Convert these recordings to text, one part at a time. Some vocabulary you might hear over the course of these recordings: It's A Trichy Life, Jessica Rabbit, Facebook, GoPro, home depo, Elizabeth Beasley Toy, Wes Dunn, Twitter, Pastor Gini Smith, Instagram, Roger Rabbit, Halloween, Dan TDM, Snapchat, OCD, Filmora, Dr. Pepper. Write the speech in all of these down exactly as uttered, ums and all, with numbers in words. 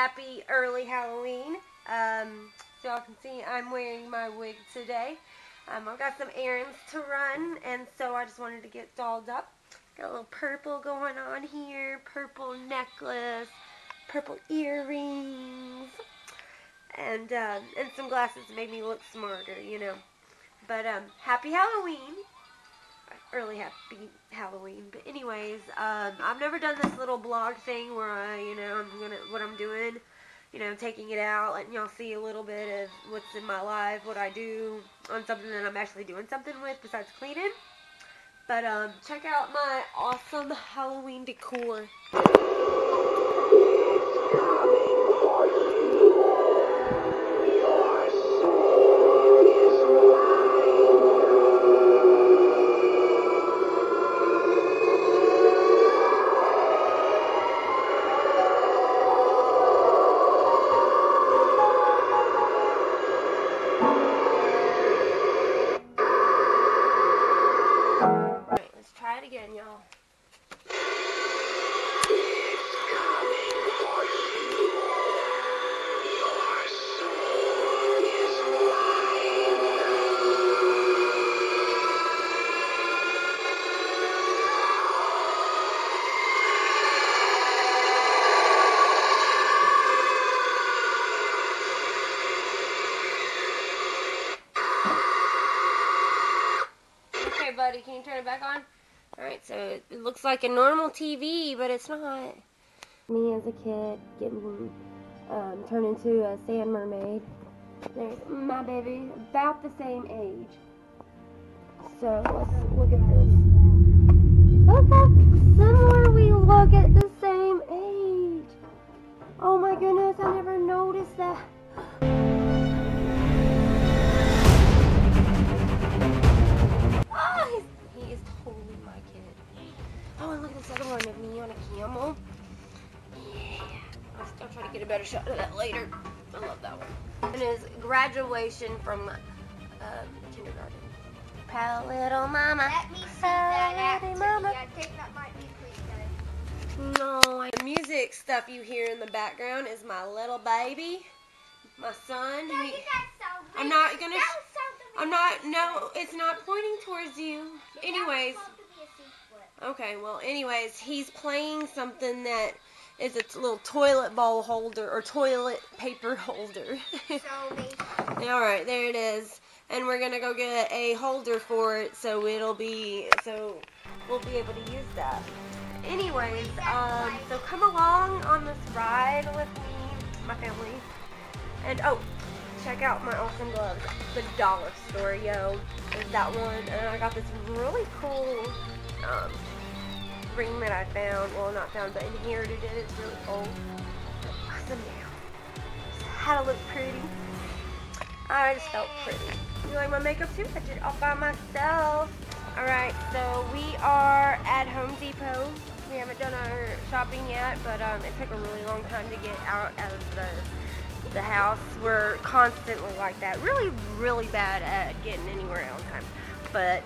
happy early Halloween. Um, so y'all can see I'm wearing my wig today. Um, I've got some errands to run, and so I just wanted to get dolled up. Got a little purple going on here, purple necklace, purple earrings, and um, and some glasses to make me look smarter, you know. But um, happy Halloween. Early happy Halloween. But anyways, um, I've never done this little blog thing where I, you know, I'm gonna what I'm doing, you know, taking it out, letting y'all see a little bit of what's in my life, what I do on something that I'm actually doing something with besides cleaning. But um, check out my awesome Halloween decor. Can you turn it back on? Alright, so it looks like a normal T V, but it's not. Me as a kid getting um, turned into a sand mermaid. There's my baby, about the same age. So let's look at this. Look how similar we look at the same age. Oh my goodness, I never noticed that. Of me on a camel. Yeah. I'll try to get a better shot of that later. I love that one. And it's graduation from um, kindergarten. Poor little mama. Let me see that activity. I think that might be pretty good. No, the music stuff you hear in the background is my little baby, my son. No, he, you sound I'm not gonna. That was I'm not. No, it's not pointing towards you. But anyways. Okay, well, anyways, he's playing something that is a little toilet bowl holder or toilet paper holder. All right, there it is. And we're going to go get a holder for it so it'll be, so we'll be able to use that. Anyways, um, so come along on this ride with me, my family. And, oh, check out my awesome gloves. The dollar store, yo, is that one. And I got this really cool um, ring that I found, well not found, but inherited it, it's really old, it's awesome now, just had to look pretty, I just felt pretty. You like my makeup too? I did it all by myself. Alright, so we are at Home Depot, we haven't done our shopping yet, but um, it took a really long time to get out of the the house. We're constantly like that, really, really bad at getting anywhere on time, but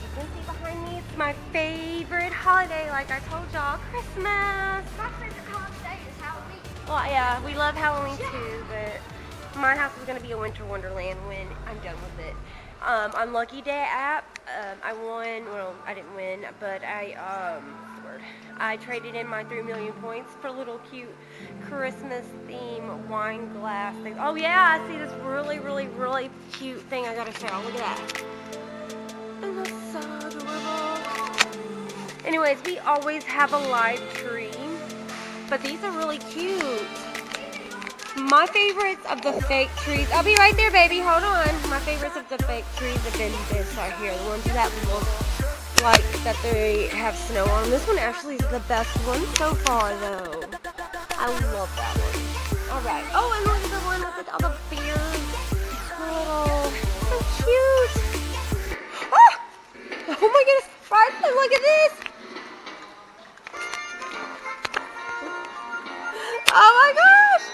you can see behind me, it's my favorite holiday, like I told y'all, Christmas. My favorite holiday is Halloween. Well, yeah, we love Halloween yeah. too, but my house is going to be a winter wonderland when I'm done with it. Um, on Lucky Day app, um, I won, well, I didn't win, but I, um, I traded in my three million points for little cute Christmas theme wine glass thing. Oh yeah, I see this really, really, really cute thing I got to show. Look at that. So adorable. Anyways, we always have a live tree, but these are really cute. My favorites of the fake trees, I'll be right there baby, hold on. My favorites of the fake trees have been this right here, the ones that look like that they have snow on. This one actually is the best one so far though. I love that one. Alright, oh and look at the one with all the bears. Oh, so cute. Oh my goodness, Sparkly, look at this! Oh my gosh!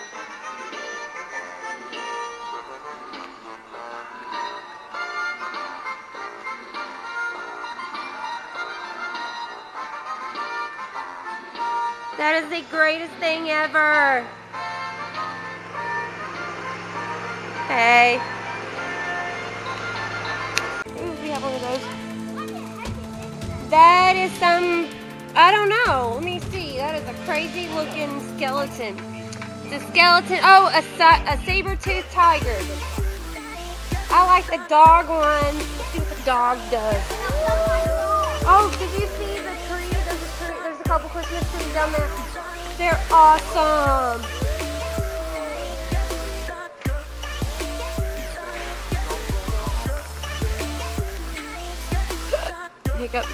That is the greatest thing ever! Hey. Ooh, we have one of those. That is some, I don't know. Let me see. That is a crazy looking skeleton. It's a skeleton. Oh, a, a saber-toothed tiger. I like the dog one. Let's see what the dog does. Oh, did you see the tree? There's a tree. There's a couple Christmas trees down there. They're awesome. Hiccup.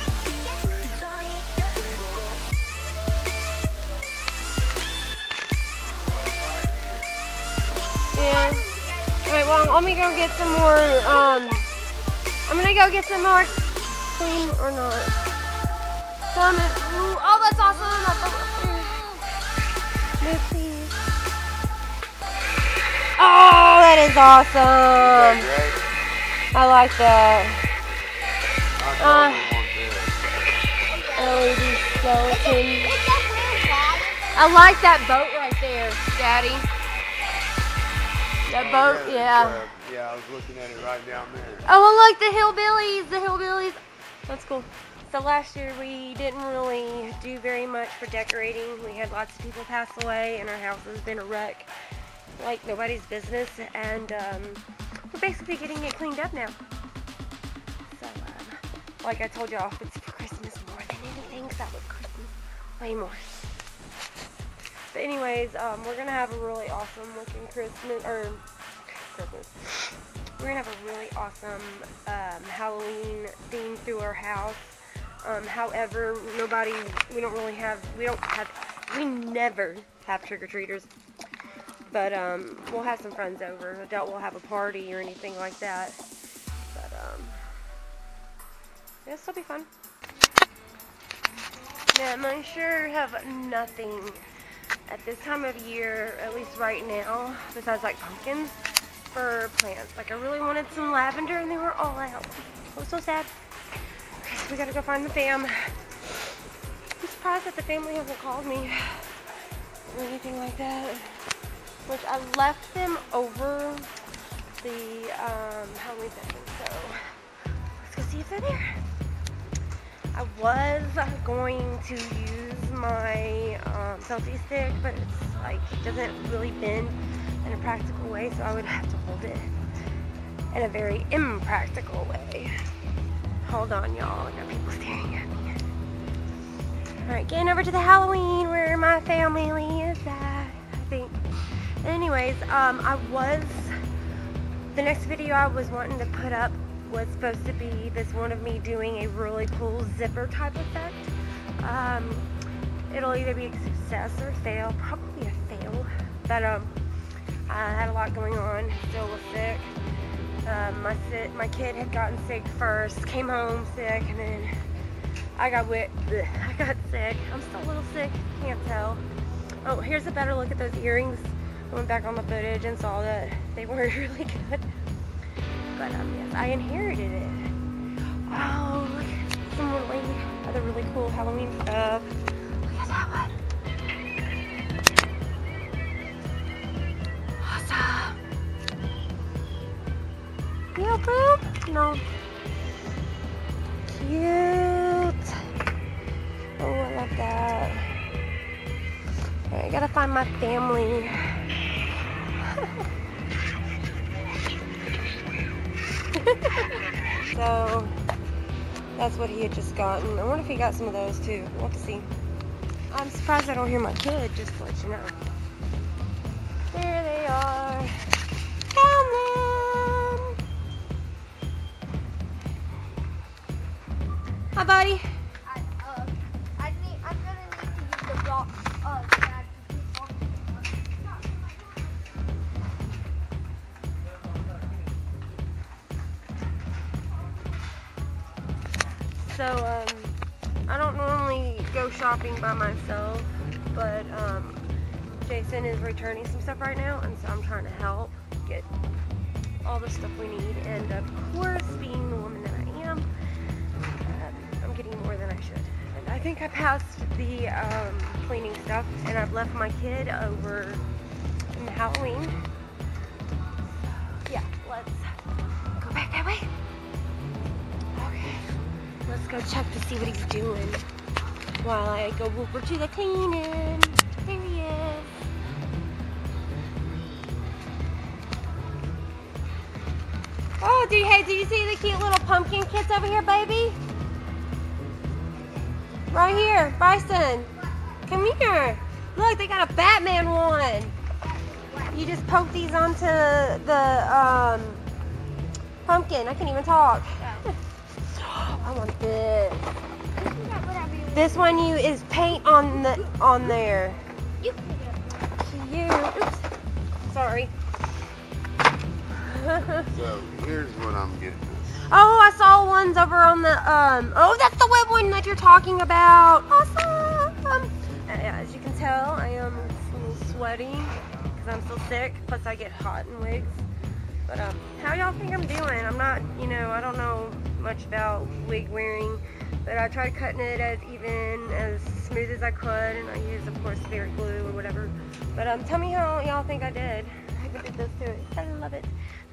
Yeah. Alright, well, let me go get some more, um, I'm gonna go get some more clean or not. So I'm gonna, ooh, oh, that's awesome. Let's see. Oh, that is awesome. I like that. Uh, L E D skeleton. I like that boat right there, Daddy. That boat, yeah. Yeah, I was looking at it right down there. Oh, I like the hillbillies, the hillbillies. That's cool. So last year we didn't really do very much for decorating. We had lots of people pass away and our house has been a wreck. Like nobody's business. And um, we're basically getting it cleaned up now. So, um, like I told y'all, it's for Christmas more than anything, because I love Christmas way more. But anyways, um, we're gonna have a really awesome looking Christmas, or Christmas. We're gonna have a really awesome um, Halloween theme through our house. Um, however, nobody, we don't really have, we don't have, we never have trick-or-treaters. But um, we'll have some friends over. I doubt we'll have a party or anything like that. But um, it'll still be fun. Now, I sure have nothing at this time of year, at least right now, besides like pumpkins for plants. Like I really wanted some lavender and they were all out. I was so sad. Okay, so we gotta go find the fam. I'm surprised that the family hasn't called me or anything like that. Which I left them over the um, Halloween session, so let's go see if they're there. I was going to use my um, selfie stick, but it's like, it doesn't really bend in a practical way, so I would have to hold it in a very impractical way. Hold on, y'all, I got people staring at me. Alright, getting over to the Halloween where my family is at, I think. Anyways, um, I was, the next video I was wanting to put up was supposed to be this one of me doing a really cool zipper type effect. Um, it'll either be a success or a fail, probably a fail, but um, I had a lot going on, still was sick. Um, my, sit, my kid had gotten sick first, came home sick, and then I got, wet, bleh, I got sick. I'm still a little sick, can't tell. Oh, here's a better look at those earrings. I went back on the footage and saw that they were really good. But um, yes, I inherited it. Oh, look at some really other really cool Halloween stuff. Look at that one. Awesome. Yeah, boo? No. Cute. Oh, I love that. All right, I gotta find my family. So that's what he had just gotten. I wonder if he got some of those too. We'll have to see. I'm surprised I don't hear my kid, just to let you know. There they are. Found them. Hi, buddy. I, uh, I need, I'm gonna need to use the rock. Uh, that So, um, I don't normally go shopping by myself, but, um, Jason is returning some stuff right now, and so I'm trying to help get all the stuff we need, and of course, being the woman that I am, uh, I'm getting more than I should. And I think I passed the, um, cleaning stuff, and I've left my kid over in Halloween. let's go check to see what he's doing while I go over to the cleaning. There he is. Oh, do you, hey, do you see the cute little pumpkin kids over here, baby? Right here, Bryson. Come here. Look, they got a Batman one. You just poke these onto the um, pumpkin. I can't even talk. I want this. This one you is paint on the on there. You. Oops. Sorry. So here's what I'm getting. Oh, I saw ones over on the um. Oh, that's the web one that you're talking about. Awesome. As you can tell, I am a little sweaty. I'm still sick, plus I get hot in wigs. But um, how y'all think I'm doing? I'm not, you know, I don't know much about wig wearing, but I tried cutting it as even, as smooth as I could, and I used, of course, spirit glue or whatever. But um, tell me how y'all think I did. I did this to it. I love it.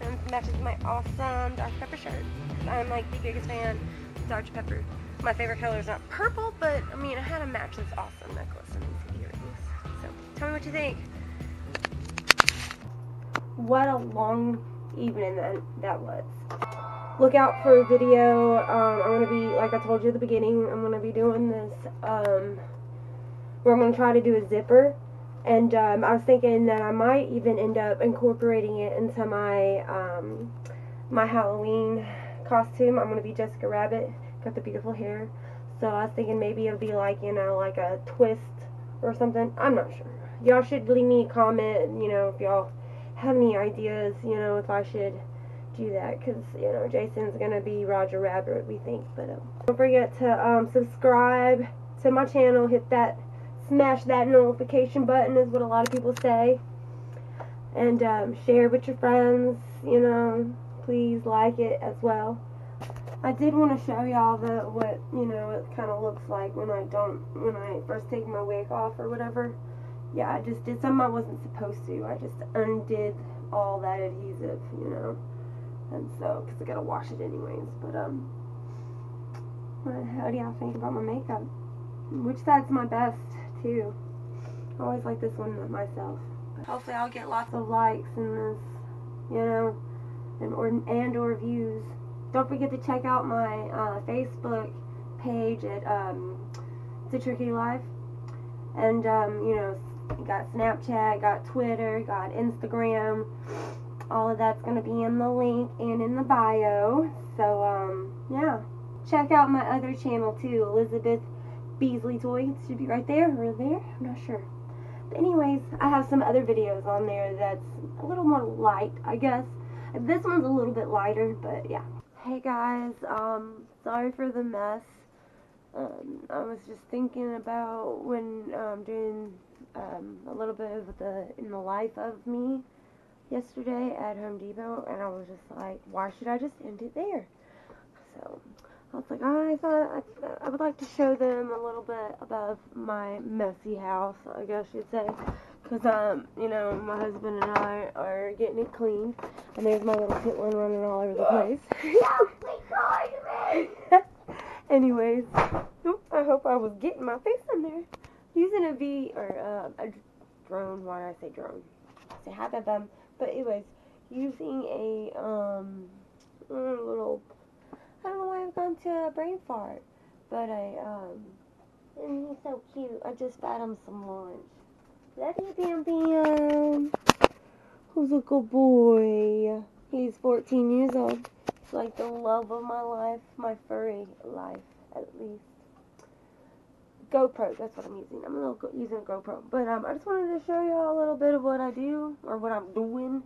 Um, matches my awesome Doctor Pepper shirt. I'm like the biggest fan of Doctor Pepper. My favorite color is not purple, but I mean, I had to match this awesome necklace and these earrings. So tell me what you think. What a long evening that, that was. Look out for a video. Um, I'm going to be, like I told you at the beginning, I'm going to be doing this, um, where I'm going to try to do a zipper. And um, I was thinking that I might even end up incorporating it into my, um, my Halloween costume. I'm going to be Jessica Rabbit. Got the beautiful hair. So I was thinking maybe it would be like, you know, like a twist or something. I'm not sure. Y'all should leave me a comment, you know, if y'all have any ideas, you know, if I should do that, because, you know, Jason's gonna be Roger Rabbit, we think. But um, don't forget to um, subscribe to my channel, hit that, smash that notification button is what a lot of people say, and um, share with your friends, you know, please like it as well. I did want to show y'all the, what, you know, it kind of looks like when I don't, when I first take my wig off or whatever. Yeah, I just did something I wasn't supposed to. I just undid all that adhesive, you know. And so, because I gotta wash it anyways. But, um, how do y'all think about my makeup? Which side's my best, too? I always like this one myself. But hopefully I'll get lots of likes in this, you know, and or, and or views. Don't forget to check out my uh, Facebook page at, um, It's A Trichy Life. And, um, you know, got Snapchat, got Twitter, got Instagram. All of that's going to be in the link and in the bio. So, um, yeah. Check out my other channel, too, Elizabeth Beasley Toy. It should be right there or there. I'm not sure. But anyways, I have some other videos on there that's a little more light, I guess. This one's a little bit lighter, but yeah. Hey, guys. Um, sorry for the mess. Um, I was just thinking about when um, doing um, a little bit of the in the life of me yesterday at Home Depot, and I was just like, why should I just end it there? So I was like, oh, I thought I, I would like to show them a little bit above my messy house, I guess you'd say, because um, you know, my husband and I are getting it cleaned, and there's my little kitten running all over the place. Don't be going to me. Anyways, I hope I was getting my face in there. Using a V or uh, a drone. Why did I say drone? Say hi, bam, bam. But anyways, using a um little. I don't know why I've gone to a brain fart, but I um. And he's so cute. I just fed him some lunch. Love you, bam, bam. Who's a good boy? He's fourteen years old. Like the love of my life, my furry life, at least. GoPro, that's what I'm using. I'm a little using a GoPro, but um, I just wanted to show y'all a little bit of what I do, or what I'm doing,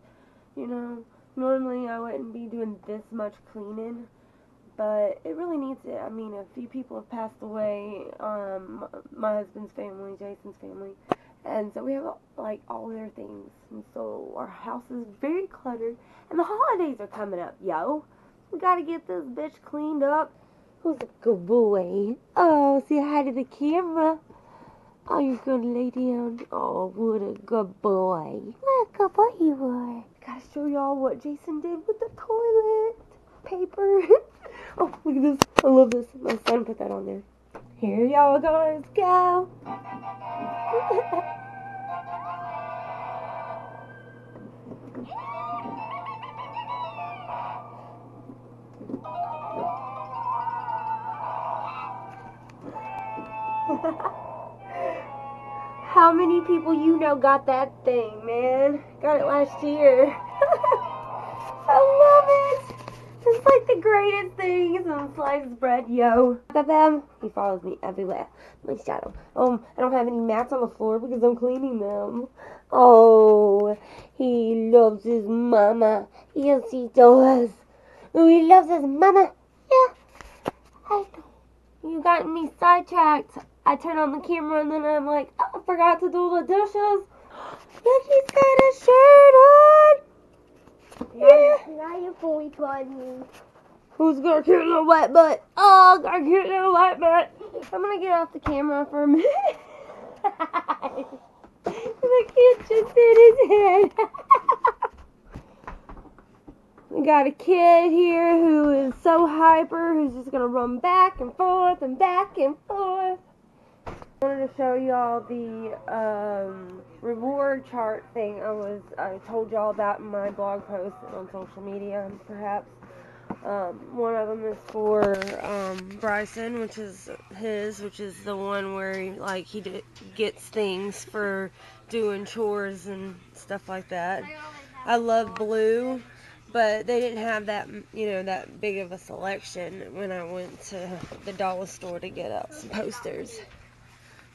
you know. Normally I wouldn't be doing this much cleaning, but it really needs it. I mean, a few people have passed away, um, my husband's family, Jason's family, and so we have, like, all their things, and so our house is very cluttered, and the holidays are coming up, yo. We gotta get this bitch cleaned up. Who's a good boy? Oh, say hi to the camera. Oh, you're gonna lay down. Oh, what a good boy. What a good boy you are. Gotta show y'all what Jason did with the toilet paper. Oh, look at this. I love this. My son put that on there. Here y'all guys go. How many people you know got that thing, man? Got it last year. I love it. It's like the greatest thing. Some sliced bread, yo. Look at them. He follows me everywhere. Let me shout him. Um, I don't have any mats on the floor because I'm cleaning them. Oh, he loves his mama. Yes, he does. Oh, he loves his mama. Yeah. I, you got me sidetracked. I turn on the camera and then I'm like, oh, I forgot to do the dishes. Look, he's got a shirt on. Now, yeah. Now you're fully plugging. Who's gonna get in a wet butt? Oh, gonna get in a wet butt. I'm gonna get off the camera for a minute. The kid just hit his head. We got a kid here who is so hyper, who's just gonna run back and forth and back and forth. I wanted to show y'all the um, reward chart thing I was I told y'all about in my blog post on social media, perhaps. Um, one of them is for um, Bryson, which is his, which is the one where he, like he d gets things for doing chores and stuff like that. I love blue, but they didn't have that, you know, that big of a selection when I went to the dollar store to get up some posters.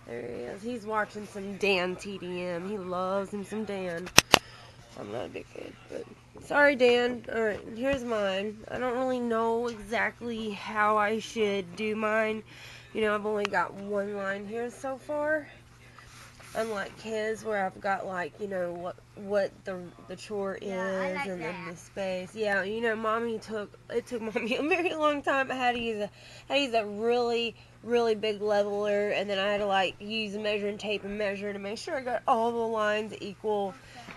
There he is. He's watching some Dan T D M. He loves him some Dan. I'm not a big fan, but sorry, Dan. Alright, here's mine. I don't really know exactly how I should do mine. You know, I've only got one line here so far. Unlike his, where I've got, like, you know, what what the the chore is, yeah, like, and then the space. Yeah, you know, mommy took, it took mommy a very long time. I had to use a, I had to use a really, really big leveler, and then I had to, like, use measuring tape and measure to make sure I got all the lines equal.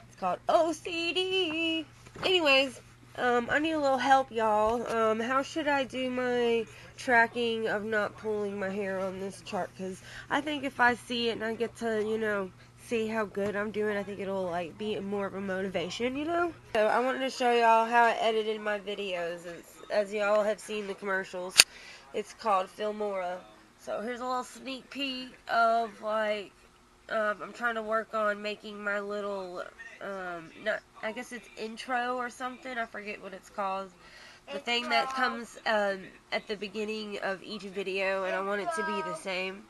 It's called O C D. Anyways, um, I need a little help, y'all. Um, how should I do my tracking of not pulling my hair on this chart? Because I think if I see it and I get to, you know, see how good I'm doing, I think it'll, like, be more of a motivation, you know? So I wanted to show y'all how I edited my videos. It's, as y'all have seen the commercials, it's called Filmora. So here's a little sneak peek of, like, um, I'm trying to work on making my little, um, not, I guess it's intro or something. I forget what it's called. The thing that comes um, at the beginning of each video, and I want it to be the same.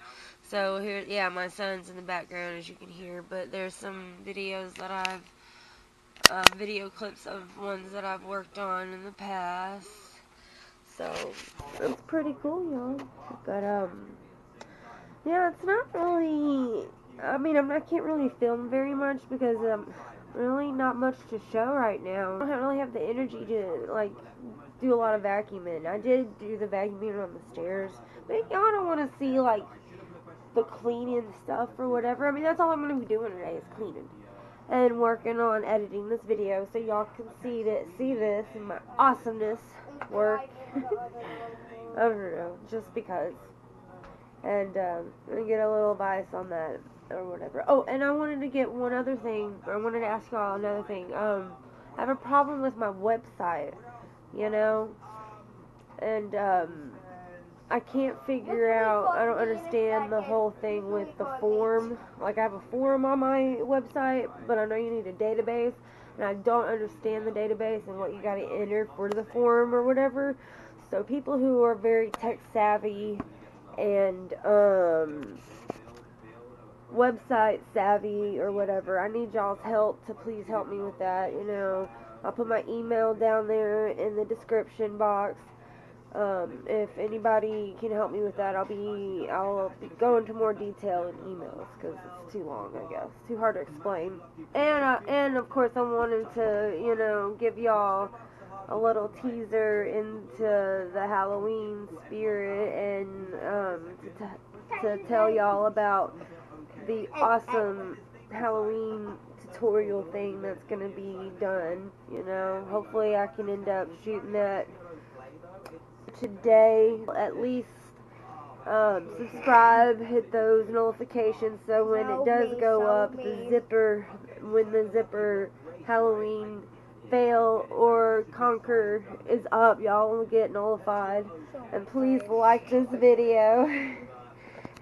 So here, yeah, my son's in the background, as you can hear, but there's some videos that I've, uh, video clips of ones that I've worked on in the past. So it's pretty cool, y'all. But um, yeah, it's not really, I mean, I'm, I can't really film very much because um. really not much to show right now. I don't really have the energy to, like, do a lot of vacuuming. I did do the vacuuming on the stairs, but y'all don't want to see, like, the cleaning stuff or whatever. I mean, that's all I'm going to be doing today is cleaning and working on editing this video so y'all can see that, see this and my awesomeness work. I don't know, just because. And um, I'm going to get a little bias on that or whatever. Oh, and I wanted to get one other thing. I wanted to ask y'all another thing. Um, I have a problem with my website, you know, and um, I can't figure out, I don't understand the whole thing with the form. Like, I have a form on my website, but I know you need a database, and I don't understand the database and what you gotta enter for the form or whatever. So people who are very tech savvy and, um, website savvy or whatever, I need y'all's help to please help me with that, you know. I'll put my email down there in the description box. Um, if anybody can help me with that, I'll be, I'll be go into more detail in emails, because it's too long, I guess. It's too hard to explain. And, uh, and of course, I wanted to, you know, give y'all a little teaser into the Halloween spirit and, um, to, t to tell y'all about the awesome Halloween tutorial thing that's going to be done, you know. Hopefully I can end up shooting that today. At least um, subscribe, hit those notifications so when it does go up, the zipper, when the zipper Halloween fail or conquer is up, y'all will get notified. And please like this video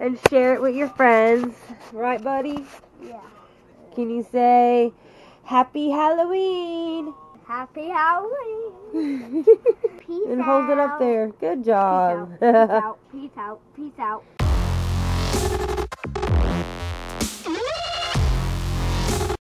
and share it with your friends. Right, buddy? Yeah. Can you say Happy Halloween? Happy Halloween. Peace out. And hold it up there. Good job. Peace out. Peace out. Peace out. Peace out.